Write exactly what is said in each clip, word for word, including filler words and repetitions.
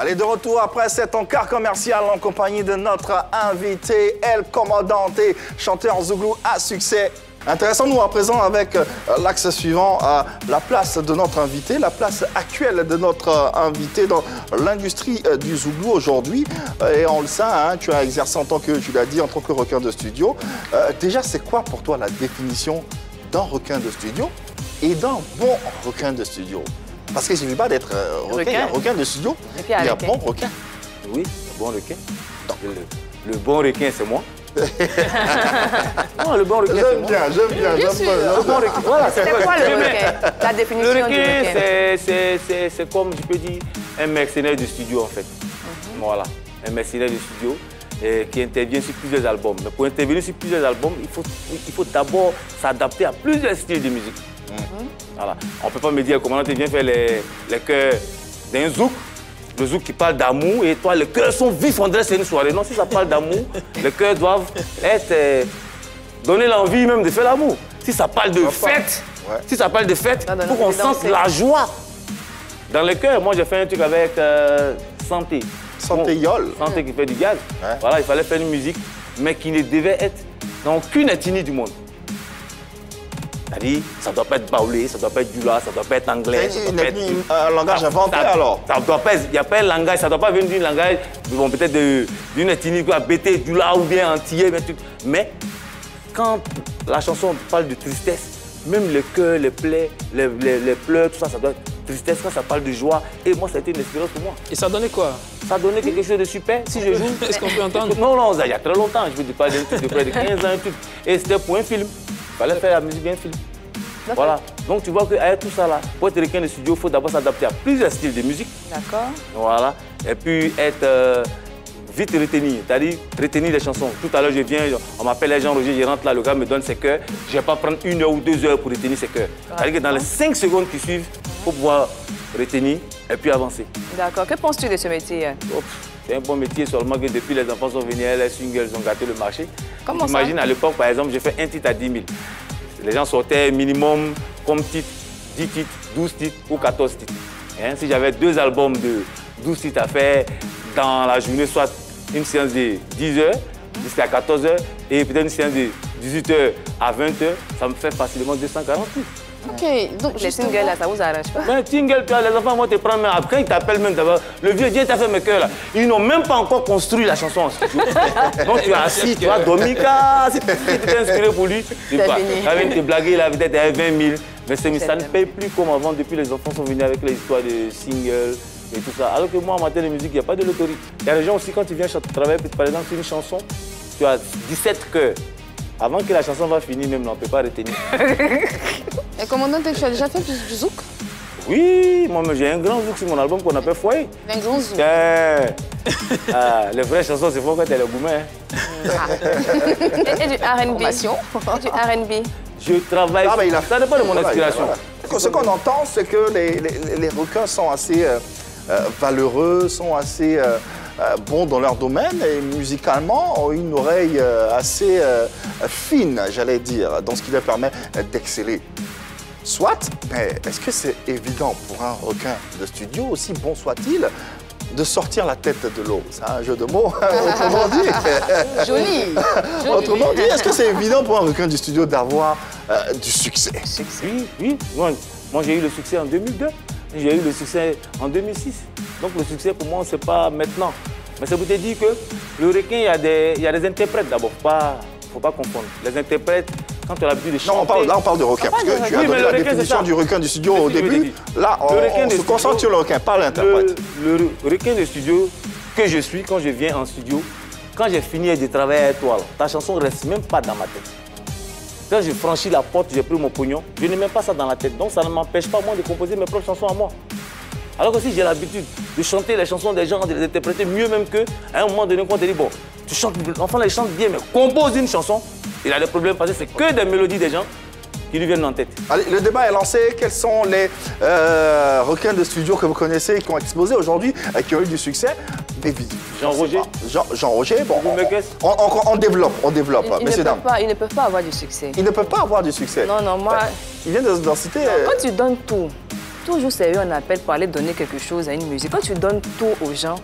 Allez, de retour après cet encart commercial en compagnie de notre invité El Commandante, chanteur zouglou à succès. Intéressons-nous à présent avec l'axe suivant, la place de notre invité, la place actuelle de notre invité dans l'industrie du zouglou aujourd'hui. Et on le sait, hein, tu as exercé en tant que, tu l'as dit, en tant que requin de studio. Euh, déjà, c'est quoi pour toi la définition d'un requin de studio et d'un bon requin de studio? Parce qu'il ne suffit pas d'être requin, il y a requin de studio, et puis, il y a un bon requin. Oui, un bon requin. Le, le bon requin, c'est moi. Non, le bon requin, j'aime bien, j'aime bien, j'aime bien. Voilà, c'est quoi le requin? La définition du requin, c'est comme, je peux dire, un mercenaire du studio, en fait. Mm-hmm. Voilà, un mercenaire du studio eh, qui intervient sur plusieurs albums. Mais pour intervenir sur plusieurs albums, il faut, il faut d'abord s'adapter à plusieurs styles de musique. Mm-hmm. Voilà. On ne peut pas me dire comment tu viens faire les, les chœurs d'un zouk, le zouk qui parle d'amour, et toi, les cœurs sont vifs, on dirait c'est une soirée. Non, si ça parle d'amour, les cœurs doivent être... Euh, donner l'envie même de faire l'amour. Si ça parle de fête, ouais. si ça parle de fête, il faut qu'on sente la joie dans les cœurs. Moi, j'ai fait un truc avec euh, Santé. Santé bon, Yol. Santé qui fait du gaz. Ouais. Voilà, il fallait faire une musique, mais qui ne devait être dans aucune ethnie du monde. C'est-à-dire, ça ne doit pas être baoulé, ça ne doit pas être dula, ça ne doit pas être anglais. C'est un langage inventé alors. Ça doit pas, il n'y a pas un langage, ça ne doit pas venir d'un langage, bon, peut-être d'une ethnie quoi, bété, dula ou bien antillais, mais, mais quand la chanson parle de tristesse, même le cœur, les plaies, les, les, les pleurs, tout ça, ça doit être tristesse quand ça parle de joie. Et moi, ça a été une expérience pour moi. Et ça donnait quoi? Ça donnait quelque chose de super. Si je joue, est-ce qu'on peut entendre? Non, non, il y a très longtemps, je veux dire, pas d'un truc de près de quinze ans, un truc. Et c'était pour un film. Il fallait faire la musique bien film. Voilà. Donc tu vois qu'avec tout ça là, pour être requin de studio, il faut d'abord s'adapter à plusieurs styles de musique. D'accord. Voilà. Et puis être euh, vite retenu, c'est-à-dire retenir les chansons. Tout à l'heure je viens, on m'appelle Jean-Roger, je rentre là, le gars me donne ses cœurs. Je ne vais pas prendre une heure ou deux heures pour retenir ses cœurs. C'est-à-dire que dans les cinq secondes qui suivent, il faut pouvoir retenir et puis avancer. D'accord. Que penses-tu de ce métier? Oh, c'est un bon métier, seulement que depuis les enfants sont venus, les singles ont gâté le marché. Comment ça? Imagine à l'époque, par exemple, j'ai fait un titre à dix mille. Les gens sortaient minimum comme titre, dix titres, douze titres ou quatorze titres. Hein? Si j'avais deux albums de douze titres à faire dans la journée, soit une séance de dix heures jusqu'à quatorze heures et peut-être une séance de dix-huit heures à vingt heures, ça me fait facilement deux cent quarante titres. Ok, donc les singles là, ça vous arrange pas? Les singles, les enfants vont te prendre, mais après ils t'appellent même d'abord. Le vieux Dieu t'a fait mes cœurs là. Ils n'ont même pas encore construit la chanson en studio. Donc tu as assis, tu as Domica, si tu t'es inspiré pour lui, tu vois. Tu avais te blaguer là, peut-être à vingt mille, vingt-cinq mille, ça ne paye plus comme avant depuis les enfants sont venus avec les histoires de singles et tout ça. Alors que moi en matière de musique, il n'y a pas de loterie. Il y a des gens aussi quand tu viens travailler, par exemple sur une chanson, tu as dix-sept cœurs. Avant que la chanson va finir, même, on ne peut pas retenir. Et commandant, tu as déjà fait du zouk? Oui, moi j'ai un grand zouk sur mon album qu'on appelle Foyer. Un grand zouk? Ah, les vraies chansons, c'est fort quand t'es le gourmet. Et du R and B? Du R and B? Je travaille... Ah, mais il a... Ça dépend de mon inspiration. Voilà, voilà. Ce qu'on entend, c'est que les, les, les requins sont assez euh, euh, valeureux, sont assez... Euh... Euh, bon dans leur domaine et musicalement ont une oreille euh, assez euh, fine, j'allais dire, dans ce qui leur permet d'exceller. Soit, mais est-ce que c'est évident pour un requin de studio, aussi bon soit-il, de sortir la tête de l'eau? C'est un jeu de mots, autrement dit. Joli. Autrement dit, est-ce que c'est évident pour un requin du studio d'avoir euh, du succès? Oui, oui. Moi, moi j'ai eu le succès en deux mille deux. J'ai eu le succès en deux mille six. Donc le succès pour moi, c'est pas maintenant. Mais ça vous te dire que le requin, il y a des, il y a des interprètes d'abord. Pas, faut pas confondre. Les interprètes, quand tu as l'habitude de chanter... Non, on parle, là on parle de requin. Parce que tu as donné la définition du requin du studio au début. Là, on se concentre sur le requin, pas l'interprète. Le requin de studio que je suis quand je viens en studio, quand j'ai fini de travailler avec toi, ta chanson ne reste même pas dans ma tête. Quand je franchis la porte, j'ai pris mon pognon, je n'ai même pas ça dans la tête. Donc ça ne m'empêche pas moi de composer mes propres chansons à moi. Alors que si j'ai l'habitude de chanter les chansons des gens, de les interpréter mieux même qu'eux, à un moment donné, quand on te dit, bon, tu chantes, l'enfant les chante bien, mais compose une chanson, il a des problèmes parce que c'est que des mélodies des gens qui lui viennent en tête. Allez, le débat est lancé. Quels sont les euh, requins de studio que vous connaissez, qui ont exposé aujourd'hui, qui ont eu du succès? Jean-Roger. Jean-Roger, bon, on, on, on, on développe, on développe, il, il mesdames. Pas, ils ne peuvent pas avoir du succès. Ils ne peuvent pas avoir du succès. Non, non, moi... Ils viennent d'en citer... Quand tu donnes tout, toujours sérieux, on appelle pour aller donner quelque chose à une musique. Quand tu donnes tout aux gens,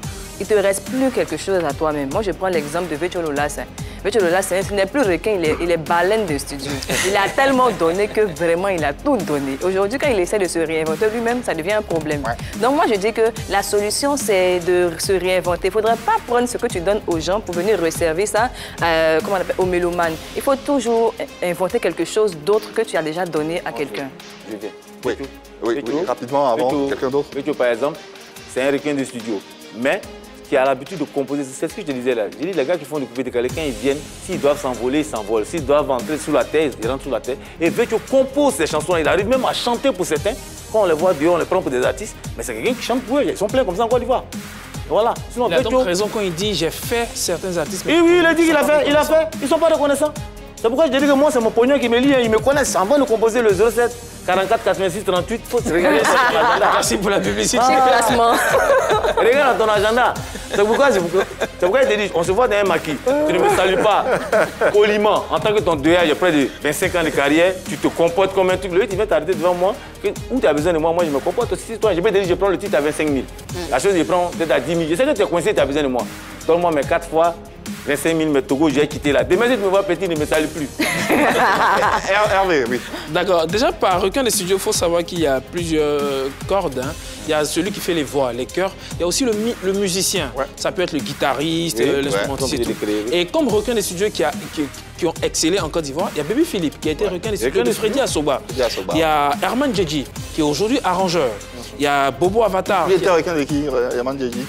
il ne te reste plus quelque chose à toi-même. Moi, je prends l'exemple de Vétur Loulacin. Vétur Loulacin n'est plus requin, il est, il est baleine de studio. Il a tellement donné que vraiment, il a tout donné. Aujourd'hui, quand il essaie de se réinventer lui-même, ça devient un problème. Ouais. Donc moi, je dis que la solution, c'est de se réinventer. Il ne faudrait pas prendre ce que tu donnes aux gens pour venir resservir ça euh, comment on appelle, aux mélomanes. Il faut toujours inventer quelque chose d'autre que tu as déjà donné à quelqu'un. Oui, oui, oui, rapidement, avant quelqu'un d'autre. Vétur, par exemple, c'est un requin de studio. Mais qui a l'habitude de composer, c'est ce que je te disais là. J'ai dit, les gars qui font du coupé décalé, quand ils viennent, s'ils doivent s'envoler, ils s'envolent. S'ils doivent entrer sous la terre, ils rentrent sous la terre. Et Vétur compose ces chansons. Il arrive même à chanter pour certains. Quand on les voit dehors, on les prend pour des artistes. Mais c'est quelqu'un qui chante pour eux. Ils sont pleins comme ça en Côte d'Ivoire. Voilà. Sinon, il a donc raison quand il dit, j'ai fait certains artistes. Oui, oui, il a dit qu'il a fait. Il a fait. Ils ne sont pas reconnaissants. C'est pourquoi je dis que moi, c'est mon pognon qui me lie. Ils me connaissent. Avant de composer le zéro sept quarante-quatre quatre-vingt-six trente-huit, faut te regarder sur ton agenda. Merci pour la publicité. Ah, classement. Regarde dans ton agenda. C'est pourquoi, pourquoi je te dis, on se voit dans un maquis. Tu ne me salues pas poliment. En tant que ton deuil, j'ai près de vingt-cinq ans de carrière, tu te comportes comme un truc. Le titre, tu viens t'arrêter devant moi. Où tu as besoin de moi, moi je me comporte aussi. Toi, je peux te dire, je prends le titre à vingt-cinq mille. La chose, je prends peut-être à dix mille. Je sais que tu es coincé, tu as besoin de moi. Donne-moi mes quatre fois. vingt-cinq mille, mais Togo, j'ai quitté là. Demain, si tu me vois petit, ne me salue plus. Hervé, oui. D'accord. Déjà, par requin des studios, il faut savoir qu'il y a plusieurs cordes. Hein. Il y a celui qui fait les voix, les chœurs. Il y a aussi le, le musicien. Ouais. Ça peut être le guitariste, oui, l'instrumentiste. Ouais, oui. Et comme requin des studios qui, a, qui, qui ont excellé en Côte d'Ivoire, il y a Baby Philippe qui a été ouais. requin des studios de Freddy Assouba. Il y a Herman Djedji qui est aujourd'hui arrangeur. Il y a Bobo Avatar. Il était avec un de qui, Herman Djedji.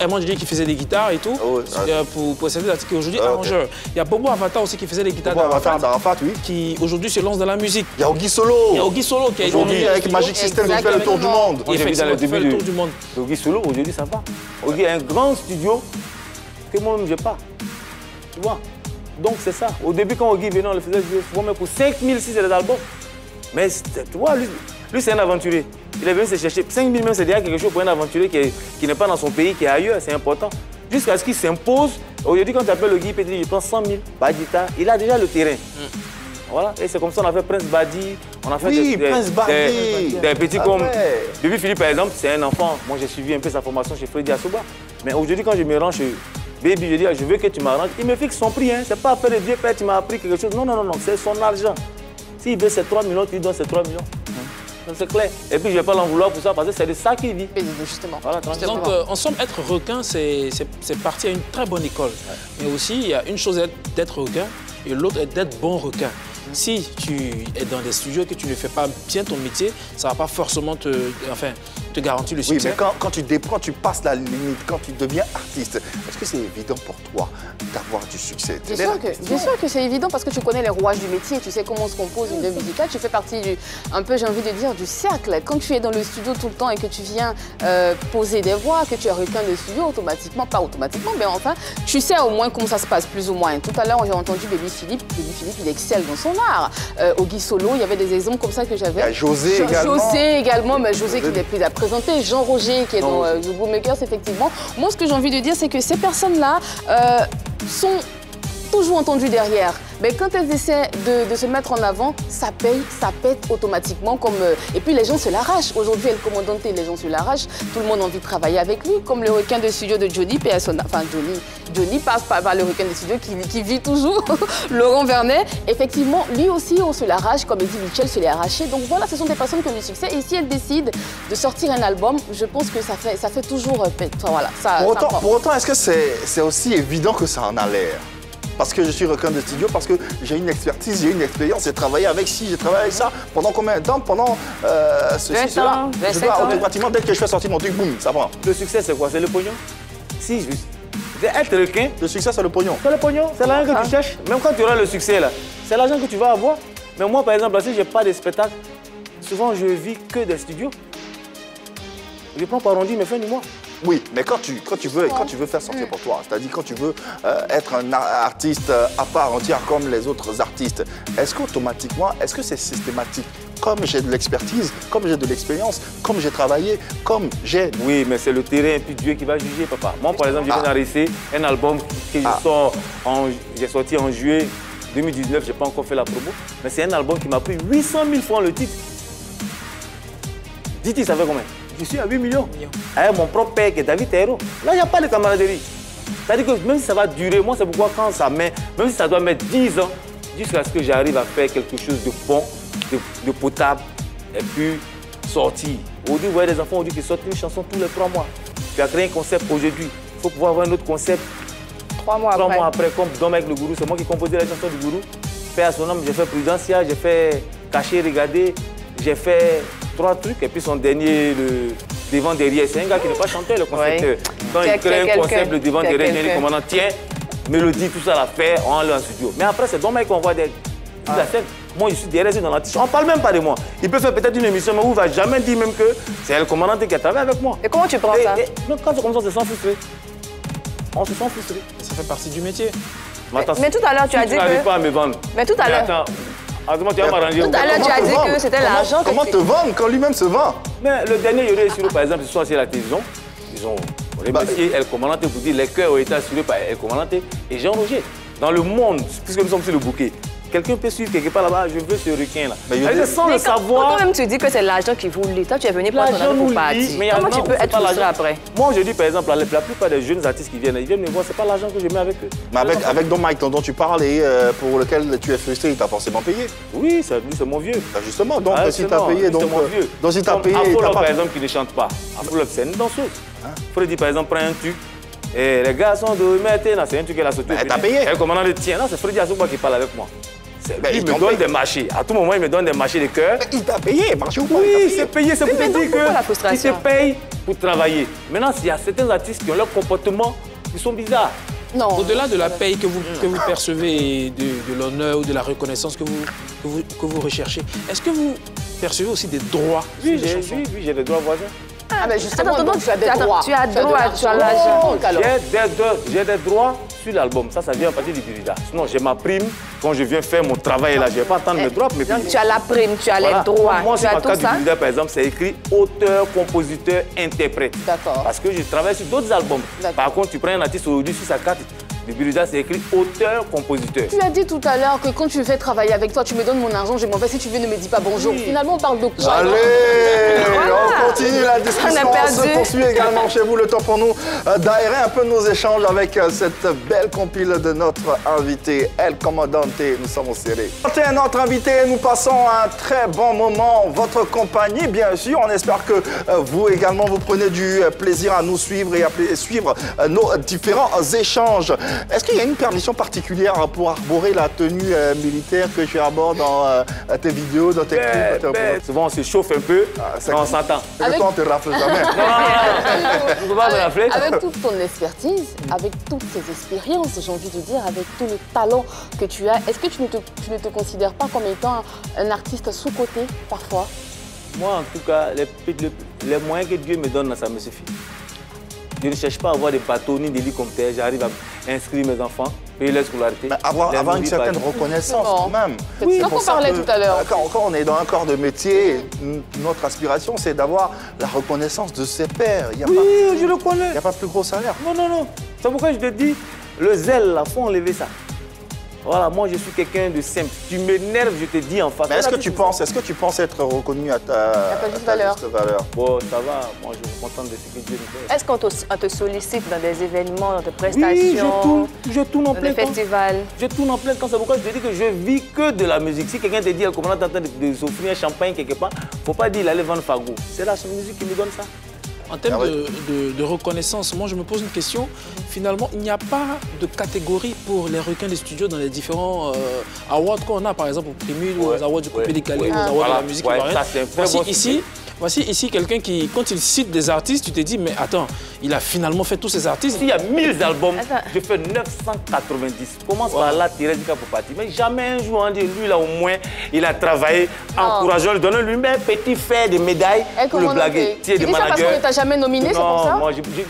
Herman Djedji qui faisait des guitares et tout, oh, oui. euh, pour, pour certains artistes qui aujourd'hui euh, arrangeur. Okay. Il y a Bobo Avatar aussi qui faisait des guitares d'Arafat, oui. qui aujourd'hui se lance dans la musique. Il y a Ogui Solo. Il y a Ogui Solo qui a aujourd'hui avec Magic System qui fait le tour du monde. Il fait le tour du monde. Ogui Solo aujourd'hui ça va. Ogui a un grand studio que moi-même j'ai pas. Tu vois. Donc c'est ça. Au début quand Ogui venait on le faisait souvent même pour cinq mille si c'est des albums. Mais tu vois lui. Lui, c'est un aventurier. Il est venu se chercher. cinq mille même, c'est déjà quelque chose pour un aventurier qui, qui n'est pas dans son pays, qui est ailleurs. C'est important. Jusqu'à ce qu'il s'impose. Aujourd'hui, quand tu appelles le Guy Pétri, il prend cent mille. Badita, il a déjà le terrain. Mm. Voilà. Et c'est comme ça qu'on a fait Prince Badi. On a fait oui, des, des, Prince Badi. Des, des, des petits ah, comme... Baby Philippe, par exemple, c'est un enfant. Moi, j'ai suivi un peu sa formation chez Freddy Assouba. Mais aujourd'hui, quand je me rends chez Baby, je dis, je veux que tu m'arranges. Il me fixe son prix. Hein. C'est pas après le Dieu, père, tu m'as appris quelque chose. Non, non, non, non. C'est son argent. S'il veut ses trois millions, tu lui donnes ses trois millions. C'est clair. Et puis, je ne vais pas l'en vouloir pour ça, parce que c'est de ça qu'il vit. Justement. Voilà, justement. Donc, euh, en somme, être requin, c'est partir à une très bonne école. Ouais. Mais aussi, il y a une chose d'être requin et l'autre est d'être bon requin. Mmh. Si tu es dans des studios et que tu ne fais pas bien ton métier, ça ne va pas forcément te, enfin, te garantir le succès. Oui, mais quand, quand tu dépends, tu passes la limite, quand tu deviens artiste, est-ce que c'est évident pour toi d'avoir du succès? Bien sûr que, que c'est évident parce que tu connais les rouages du métier, tu sais comment se compose une œuvre musicale, tu fais partie du, un peu, j'ai envie de dire, du cercle. Quand tu es dans le studio tout le temps et que tu viens euh, poser des voix, que tu es requin de studio, automatiquement, pas automatiquement, mais enfin, tu sais au moins comment ça se passe, plus ou moins. Tout à l'heure, j'ai entendu Baby Philippe, Baby Philippe, il excelle dans son art. Euh, Ogui Solo, il y avait des exemples comme ça que j'avais. José jo également. José également, mais José qui n'est plus à présenter. Jean-Roger qui est non, dans euh, Zouglou Makers, effectivement. Moi, ce que j'ai envie de dire, c'est que ces personnes-là euh, sont toujours entendues derrière. Mais quand elles essaient de, de se mettre en avant, ça paye, ça pète automatiquement. Comme, euh, et puis les gens se l'arrachent. Aujourd'hui, El Commandante, les gens se l'arrachent. Tout le monde a envie de travailler avec lui, comme le requin de studio de Johnny P S O. Enfin, Johnny, Johnny passe par, par le requin de studio qui, qui vit toujours, Laurent Vernet. Effectivement, lui aussi, on se l'arrache, comme dit Michel, se l'est arraché. Donc voilà, ce sont des personnes qui ont du succès. Et si elles décident de sortir un album, je pense que ça fait, ça fait toujours pète. Enfin, voilà, ça, pour, autant, pour autant, est-ce que c'est c'est aussi évident que ça en a l'air? Parce que je suis requin de studio, parce que j'ai une expertise, j'ai une expérience, j'ai travaillé avec ci, j'ai travaillé avec ça. Pendant combien de temps? Pendant euh, ceci, cela. Je dois automatiquement, dès que je fais sortir mon truc, boum, ça prend. Le succès, c'est quoi? C'est le pognon? Si, juste. Être requin. Le succès, c'est le pognon. C'est le pognon, c'est l'argent que tu cherches. Même quand tu auras le succès, là, c'est l'argent que tu vas avoir. Mais moi, par exemple, si je n'ai pas de spectacle, souvent, je vis que des studios. Je prends par arrondi mes fins du mois. Oui, mais quand tu, quand tu, veux, quand tu veux faire sortir pour toi, c'est-à-dire quand tu veux euh, être un artiste à part entière comme les autres artistes, est-ce qu'automatiquement, est-ce que c'est systématique? Comme j'ai de l'expertise, comme j'ai de l'expérience, comme j'ai travaillé, comme j'ai... Oui, mais c'est le terrain et puis Dieu qui va juger, papa. Moi, par exemple, je viens d'arrêter un album que ah. je sors en, j'ai sorti en juillet deux mille dix-neuf, je n'ai pas encore fait la promo, mais c'est un album qui m'a pris huit cent mille francs le titre. Titi, ça fait combien? Je suis à huit millions. Avec mon propre père qui est David Thérault. Là, il n'y a pas de camaraderie. C'est-à-dire que même si ça va durer, moi, c'est pourquoi quand ça met, même si ça doit mettre dix ans, jusqu'à ce que j'arrive à faire quelque chose de bon, de, de potable, et puis sortir. Aujourd'hui, vous voyez des enfants aujourd'hui qui sortent une chanson tous les trois mois. Tu as créé un concept aujourd'hui. Il faut pouvoir avoir un autre concept. Trois mois trois après. Trois mois après, comme Don Mike le gourou, c'est moi qui composais la chanson du gourou. Père à son homme, j'ai fait Prudentia, j'ai fait Cacher, Regarder, j'ai fait trois trucs. Et puis son dernier, le Devant Derrière, c'est un gars qui n'est pas chanteur, le concepteur. Oui. Quand il crée un concept, le Devant Derrière, il dit commandant, tiens, mélodie, tout ça, la fait, on l'a en studio. Mais après, c'est Don Mike qu'on voit des... Ah. La scène. Moi, je suis derrière, dans la on ne parle même pas de moi. Il peut faire peut-être une émission, mais on ne va jamais dire même que c'est El Commandante qui a travaillé avec moi. Et comment tu prends et, ça et, quand c'est comme ça, on se sent frustré. On se sent frustré. Ça fait partie du métier. Mais, attends, mais tout à l'heure, tu si as dit tu que... Tu n'arrives pas à me vendre. Mais tout à l'heure... Attends, tu vas m'arranger. Tout à l'heure, tu as dit que c'était l'argent que... Comment te vendre quand lui-même se vend? Mais le dernier Yodé Siro, par exemple, ce soir, c'est la télévision. Ils ont remercié El Commandante pour dire les cœurs ont été assurés par El Commandante et Jean-Roger. Dans le monde, puisque nous sommes sur le bouquet, quelqu'un peut suivre quelque part là-bas, je veux ce requin là. Mais, mais sans mais le quand, savoir. Quand même tu dis que c'est l'argent qui vous lie, toi tu es venu pour l'argent pour partir. Mais comment tu peux être frustré après? Moi je dis par exemple, la plupart des jeunes artistes qui viennent, ils viennent me voir, c'est pas l'argent que je mets avec eux. Mais avec, avec Don Mike dont tu parles et euh, pour lequel tu es frustré, il t'a forcément payé. Oui, c'est mon vieux. Bah justement, donc ah, si t'as payé, donc, mon vieux. donc si t'as payé. Afro par exemple qui ne chante pas. Afro c'est une danseuse. Freddy par exemple prend un tube. Et les gars sont de maintenant, c'est un truc qu'elle a sauté. Elle t'a payé. Elle commandant le tien, c'est Freddy Assouba qui parle avec moi. Ben, il, il me donne des marchés. À tout moment, il me donne des marchés de cœur. Il t'a payé, marché ou pas? Oui, c'est payé. C'est pour te dire que tu te payes pour travailler. Maintenant, il y a certains artistes qui ont leur comportement qui sont bizarres. Au-delà de la paye que vous, que vous percevez, et de, de l'honneur ou de la reconnaissance que vous, que vous, que vous recherchez, est-ce que vous percevez aussi des droits? Oui, j'ai oui, oui, des droits voisins. Ah, mais justement, attends, donc, tu as des droits. Tu as des droits, tu as l'argent. J'ai des droits sur l'album. Ça, ça vient à partir du Dirida. Sinon, j'ai ma prime. Quand je viens faire mon travail, là, je ne vais pas attendre mes droits. Mais donc, puis... tu as la prime, tu as voilà. les droits. Moi, tu sur as ma carte du Dirida, par exemple, c'est écrit auteur, compositeur, interprète. D'accord. Parce que je travaille sur d'autres albums. Par contre, tu prends un artiste aujourd'hui sur sa carte. Le Dirida, c'est écrit auteur-compositeur. Tu as dit tout à l'heure que quand tu fais travailler avec toi, tu me donnes mon argent, je m'en vais. Si tu veux, ne me dis pas bonjour. Oui. Finalement, on parle de quoi? Allez, voilà. On continue la discussion. On se poursuit également chez vous. Le temps pour nous d'aérer un peu nos échanges avec cette belle compile de notre invité, El Commandante. Nous sommes au serré. Notre invité, nous passons un très bon moment. Votre compagnie, bien sûr. On espère que vous également, vous prenez du plaisir à nous suivre et à suivre nos différents échanges. Est-ce qu'il y a une permission particulière pour arborer la tenue euh, militaire que tu arbores dans euh, tes vidéos, dans tes clips? Bah, souvent, on se chauffe un peu, ah, quand on s'attend. Avec... on ne te rafle jamais. Non, non, non, non. Pas avec, avec toute ton expertise, avec toutes tes expériences, j'ai envie de dire, avec tout le talent que tu as, est-ce que tu ne, te, tu ne te considères pas comme étant un, un artiste sous-côté, parfois? Moi, en tout cas, les, les, les moyens que Dieu me donne, ça me suffit. Je ne cherche pas à avoir des bateaux ni d'hélicoptères. J'arrive à inscrire mes enfants, payer leur scolarité. Avoir, avoir une certaine reconnaissance quand même. Oui, c'est pour ça que tout à l'heure. Quand, quand on est dans un corps de métier, notre aspiration, c'est d'avoir la reconnaissance de ses pairs. Il y a oui, pas, je le connais. Il n'y a pas plus gros salaire. Non, non, non. C'est pourquoi je te dis, le zèle, là, il faut enlever ça. Voilà, moi je suis quelqu'un de simple. Tu m'énerves, je te dis en face. Mais est-ce que tu penses, est-ce que tu penses être reconnu à ta, à ta juste valeur? Bon, ça va. Moi, je suis contente de ce que Dieu me fait. Est-ce qu'on te sollicite dans des événements, dans des prestations? Oui, je tourne, je tourne en plein temps. Festivals. Je tourne en plein temps. C'est pourquoi je te dis que je vis que de la musique. Si quelqu'un te dit, comment t'es en train de s'offrir un champagne quelque part, faut pas dire, allez vendre fagot. C'est la musique qui me donne ça. En termes de, de, de reconnaissance, moi je me pose une question. Finalement, il n'y a pas de catégorie pour les requins des studios dans les différents euh, awards qu'on a, par exemple, au Primus, ouais, aux awards du Coupé Décalé, ouais, aux awards voilà, de la musique ouais, ivoirienne. Voici, bon ici, voici ici quelqu'un qui, quand il cite des artistes, tu te dis, mais attends, il a finalement fait tous ces artistes. S'il y a mille albums, attends. Je fais neuf cent quatre-vingt-dix. Commence par là, tirer du cap pour partir. Mais jamais un jour on dit, lui là au moins, il a travaillé, oh. encourageant, lui donnant lui-même un petit fer de médaille pour le blaguer. Tu dis ça parce qu'on ne t'a jamais nominé, c'est pour ça? Moi, je, je,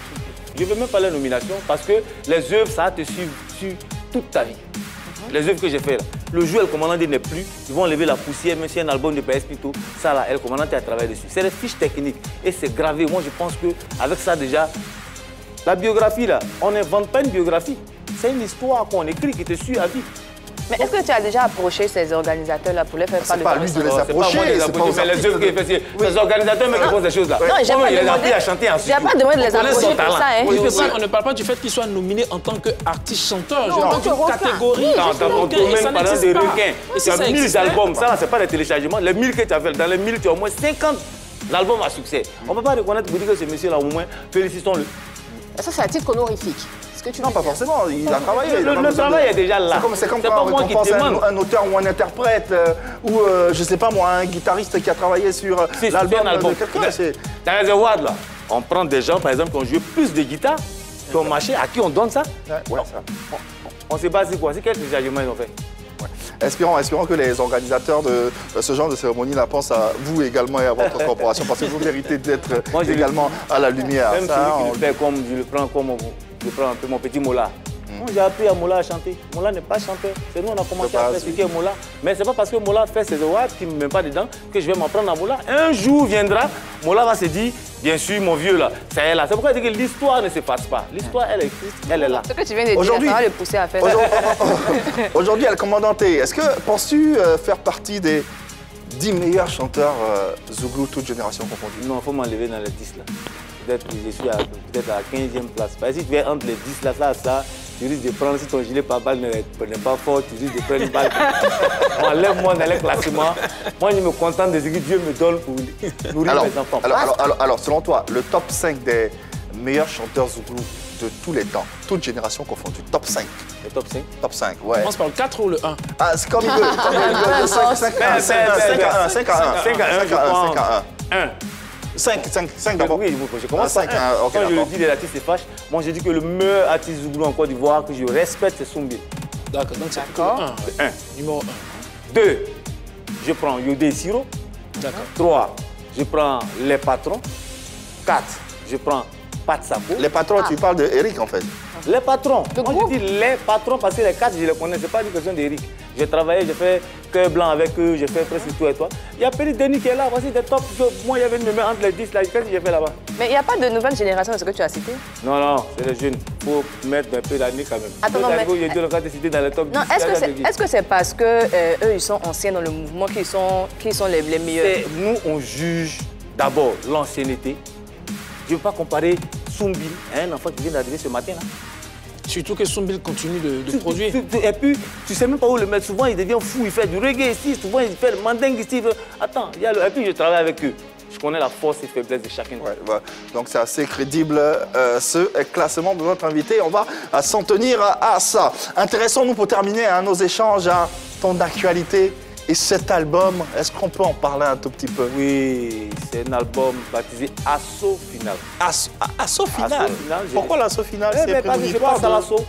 Je ne veux même pas la nomination parce que les œuvres, ça te suit sur toute ta vie. Mm-hmm. Les œuvres que j'ai faites, le jour El Commandante n'est plus, ils vont enlever la poussière, même si un album de P S Pito, ça là, El Commandante a travaillé dessus. C'est des fiches techniques et c'est gravé. Moi, je pense qu'avec ça déjà, la biographie là, on n'invente pas une biographie. C'est une histoire qu'on écrit qui te suit à vie. Mais est-ce que tu as déjà approché ces organisateurs-là pour les faire parler? C'est pas lui de les approcher, c'est pas aux artistes. Ces organisateurs qui font ces choses-là. Non, j'ai pas demandé à chanter ensuite. J'ai pas demandé de les approcher pour ça, hein. On ne parle pas du fait qu'ils soient nominés en tant qu'artistes-chanteurs. Je parle d'une catégorie. On tourne pendant des requins. Il y a mille albums, ça, c'est pas des téléchargements. Les mille que tu as fait, dans les mille, tu as au moins cinquante albums à succès. On ne peut pas reconnaître pour dire que ce monsieur-là, au moins, félicitons-le. Ça, c'est un titre honorifique. Tu non, pas forcément, il a travaillé. Le, le travail de... est déjà là. C'est comme, comme quand on pense à un, un auteur ou un interprète, euh, ou euh, je sais pas moi, un guitariste qui a travaillé sur l'album de quelqu'un. Dans les awards, là, on prend des gens, par exemple, qui ont joué plus de guitare, qui ont marché, à qui on donne ça. Ouais, ouais, ça. On ne sait pas c'est quoi, c'est quel jugement ils ont fait. Espérons, espérons que les organisateurs de ce genre de cérémonie-là pensent à vous également et à votre corporation, parce que vous méritez d'être également à la lumière. Même ça, celui on... qui le fait comme, je le prends comme vous. Je prends un peu mon petit Mola. Mmh. J'ai appris à Mola à chanter. Mola n'est pas chanteur. C'est nous, on a commencé à pratiquer oui. Mola. Mais ce n'est pas parce que Mola fait ses awards qui ne me met pas dedans que je vais m'en prendre à Mola. Un jour viendra, Mola va se dire, bien sûr, mon vieux là, ça est là. C'est pourquoi je dis que l'histoire ne se passe pas. L'histoire, elle existe, elle est là. Ce que tu viens de dire, ça va le pousser à faire. Aujourd'hui, El Commandante, est-ce que penses-tu faire partie des dix meilleurs chanteurs euh, Zouglou, toute génération confondue? Non, il faut m'enlever dans les dix là. Je suis peut-être à quinzième place. Parce que si tu es entre les dix, là, ça, ça, tu risques de prendre, si ton gilet par balle n'est pas fort, tu risques de prendre une balle. Enlève-moi dans les classements. Moi, je me contente de ce que Dieu me donne pour nourrir alors, mes enfants. Alors, alors, alors, alors, selon toi, le top cinq des meilleurs chanteurs Zouglou de tous les temps, toute génération confondue, top cinq. Le top cinq? Top cinq, ouais. On commence par le quatre ou le un? Ah, c'est comme le deux. cinq à un. cinq à un. cinq, cinq, cinq d'abord. Oui, je commence à cinq. Quand je le dis, les artistes se fâchent. Moi, je dis que le meilleur artiste Zouglou en Côte d'Ivoire que je respecte, c'est Soumbi. D'accord, donc c'est un. Numéro un. deux, je prends Yodé Siro. D'accord. trois, je prends Les Patrons. quatre, je prends Patsapo. Les Patrons, tu parles de Eric en fait. Les Patrons. Moi, je dis Les Patrons parce que les quatre, je les connais. C'est pas une question d'Eric. J'ai travaillé, j'ai fait Cœur Blanc avec eux, j'ai fait presque tout et toi. Il y a Péli Denis qui est là, voici des tops. Moi, il y avait une me mettre entre les dix, là, qu'est-ce que j'ai fait là-bas? Mais il n'y a pas de nouvelle génération de ce que tu as cité? Non, non, c'est les jeunes. Il faut mettre un peu l'année quand même. Attends, non, mais... Non, est-ce que c'est parce que euh, eux, ils sont anciens dans le mouvement, qu'ils sont, qu'ils sont les, les meilleurs? Nous, on juge d'abord l'ancienneté. Je ne veux pas comparer Soumbi à un enfant qui vient d'arriver ce matin, là. Surtout que Soumbi continue de, de tu, produire. Tu, tu, et puis, tu sais même pas où le mettre. Souvent, il devient fou. Il fait du reggae ici. Souvent, il fait le mandingue ici. Attends, il y a le... et puis je travaille avec eux. Je connais la force et la faiblesse de chacun. Ouais, bah, donc, c'est assez crédible euh, ce classement de notre invité. On va s'en tenir à ça. Intéressons-nous pour terminer hein, nos échanges à ton actualité et cet album. Est-ce qu'on peut en parler un tout petit peu? Oui, c'est un album baptisé Assaut final. Assaut Asso final. Asso final. Pourquoi l'assaut final? Eh ben, parce que je passe à l'assaut.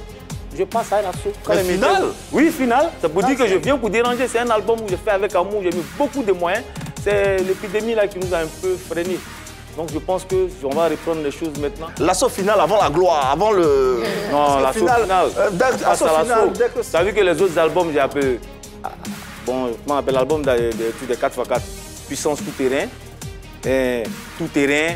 Je passe à l'assaut. Final? Oui, final. Ça veut dire que je viens pour déranger. C'est un album où je fais avec amour. J'ai mis beaucoup de moyens. C'est l'épidémie là qui nous a un peu freinés. Donc je pense qu'on va reprendre les choses maintenant. L'assaut final avant la gloire, avant le... Non, l'assaut final. Euh, l'assaut final. Que... Tu as vu que les autres albums, j'ai un peu... Bon, je m'appelle l'album de, de, de quatre par quatre, puissance tout-terrain, eh, tout-terrain,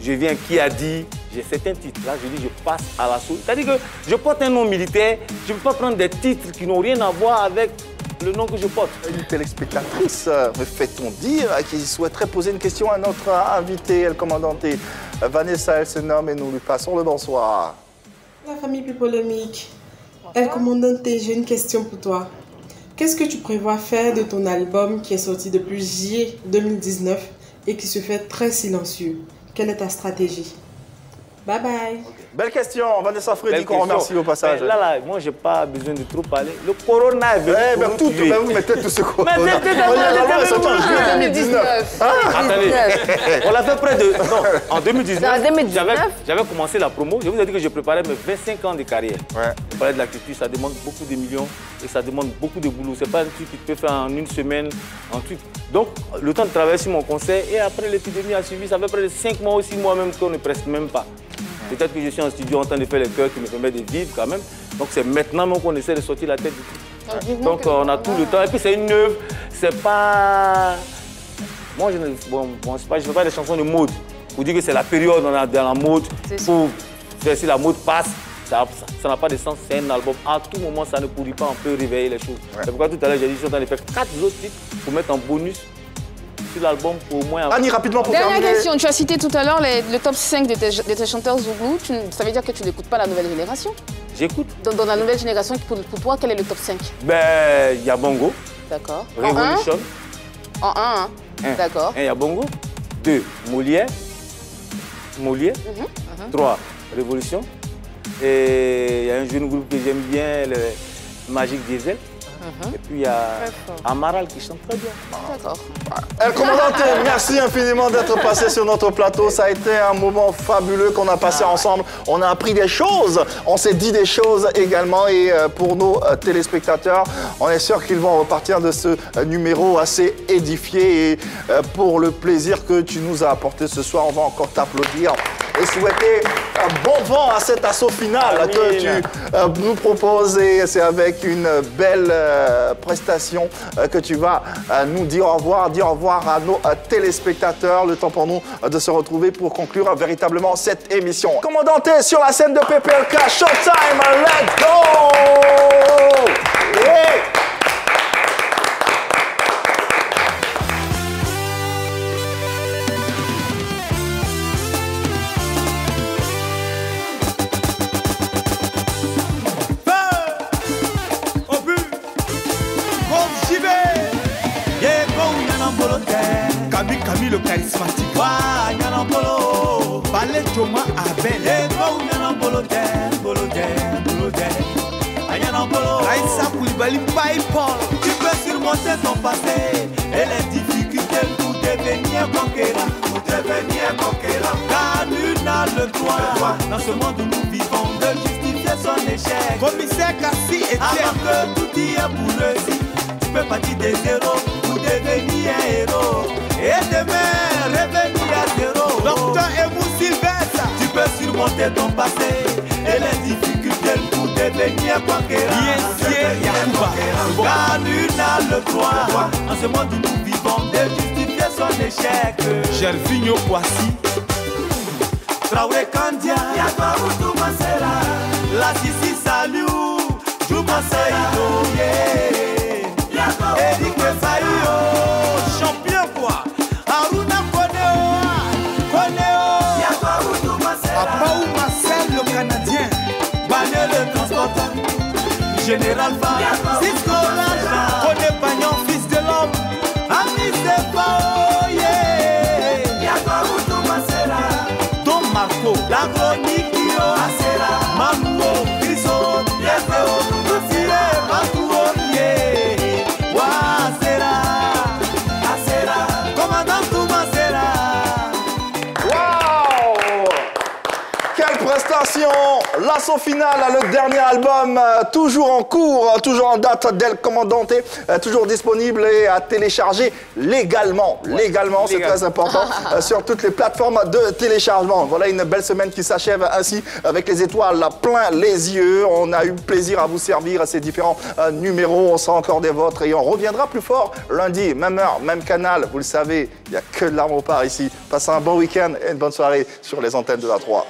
je viens qui a dit, j'ai certains titres, là je dis je passe à l'assaut. C'est-à-dire que je porte un nom militaire, je ne peux pas prendre des titres qui n'ont rien à voir avec le nom que je porte. Une téléspectatrice, me fait-on dire, qui souhaiterait poser une question à notre invité, El Commandante. Vanessa, elle se nomme et nous lui passons le bonsoir. La famille plus polémique, El Commandante, j'ai une question pour toi. Qu'est-ce que tu prévois faire de ton album qui est sorti depuis juillet deux mille dix-neuf et qui se fait très silencieux? Quelle est ta stratégie? Bye bye. Belle question, Vanessa Freddy, qu'on remercie au passage. Là, là, moi, j'ai pas besoin de trop parler. Le corona est venu. Eh bien, tout, vous mettez tout ce corona. Mais en deux mille dix-neuf. Attendez, on l'a fait près de... Non, en deux mille dix-neuf, j'avais commencé la promo. Je vous ai dit que je préparais mes vingt-cinq ans de carrière. On parlait de la culture, ça demande beaucoup de millions. Et ça demande beaucoup de boulot. C'est pas un truc que tu peux faire en une semaine, en truc. Donc, le temps de travailler sur mon concert, et après l'épidémie a suivi, ça fait près de cinq mois ou six mois même qu'on ne presse même pas. Peut-être que je suis en studio en train de faire les chœurs qui me permettent de vivre quand même. Donc, c'est maintenant qu'on essaie de sortir la tête du truc. Donc, on a tout le temps. Et puis, c'est une œuvre, c'est pas... Moi, je ne bon, bon, pas, je fais pas des chansons de mode. Pour dire que c'est la période, on est dans la mode. Pour... Si la mode passe, ça n'a pas de sens, c'est un album. À tout moment, ça ne pourrit pas, on peut réveiller les choses. Ouais. C'est pourquoi tout à l'heure, j'ai dit je suis en train de faire quatre autres titres pour mettre en bonus sur l'album pour au moins... Annie, rapidement pour Dernière terminer. question, tu as cité tout à l'heure le top cinq de tes, de tes chanteurs Zouglou. Tu, ça veut dire que tu n'écoutes pas la nouvelle génération? J'écoute. Dans, dans la nouvelle génération, pour, pour toi, quel est le top cinq? Ben, il y a Bongo. D'accord. Révolution. En un, hein. D'accord. Il y a Bongo. deux, Molière. Molière. Mm -hmm. trois, Révolution. Et il y a un jeune groupe que j'aime bien, le Magique Diesel. Mm-hmm. Et puis il y a Amaral qui chante très bien. D'accord. El Commandante, merci infiniment d'être passé sur notre plateau. Ça a été un moment fabuleux qu'on a passé ah. ensemble. On a appris des choses, on s'est dit des choses également. Et pour nos téléspectateurs, on est sûr qu'ils vont repartir de ce numéro assez édifié. Et pour le plaisir que tu nous as apporté ce soir, on va encore t'applaudir et souhaiter un bon vent à cet assaut final Amine. que tu euh, nous proposes. Et c'est avec une belle euh, prestation euh, que tu vas euh, nous dire au revoir, dire au revoir à nos euh, téléspectateurs. Le temps pour nous euh, de se retrouver pour conclure euh, véritablement cette émission. Commandante sur la scène de P P L K, Showtime, let's go! Yeah. Le charismatique, wa Nyanambolo, Ballet Joma Abel, Eva Nyanambolo, Bolo, Bolo, Nyanambolo, Aïssa Koulibaly, Paye Paul. Tu peux surmonter ton passé et les difficultés pour devenir conquérant, pour devenir conquérant. Car nul n'a le droit, dans ce monde où nous vivons, de justifier son échec. Commissaire Cassi et Pierre, avant que tout y est pour le si, tu peux partir des zéros pour devenir un héros. Et demain, revenir à zéro. Docteur Emou Sylvestre, tu peux surmonter ton passé et les difficultés pour devenir conquérant. Car nul n'a le droit, en ce monde où nous vivons, de justifier son échec. Gervinho Kwasi, Traoré Kandia, Yabarou Toumasela, La Sissi Salou, Toumasaïdo, Eric Saïo, champion. Général Val, Cisco Laja, René Pagnon, fils de l'homme, Ami Sefao, yeah. Yagoru Toumasela, Don Marco, La Chronique Kio, Asela, Mambo, Grison, Yefeo, Toutire, Bakouo, yeah. Wa Asela, Asela, Commandant Toumasela. Wow! Quelle prestation! L'assaut final, le dernier album, euh, toujours en cours, euh, toujours en date d'El Commandante, euh, toujours disponible et à télécharger légalement. Ouais, légalement, c'est très important, euh, sur toutes les plateformes de téléchargement. Voilà une belle semaine qui s'achève ainsi, avec les étoiles plein les yeux. On a eu plaisir à vous servir à ces différents euh, numéros. On sera encore des vôtres et on reviendra plus fort lundi, même heure, même canal. Vous le savez, il n'y a que de l'arme au part ici. Passez un bon week-end et une bonne soirée sur les antennes de la trois.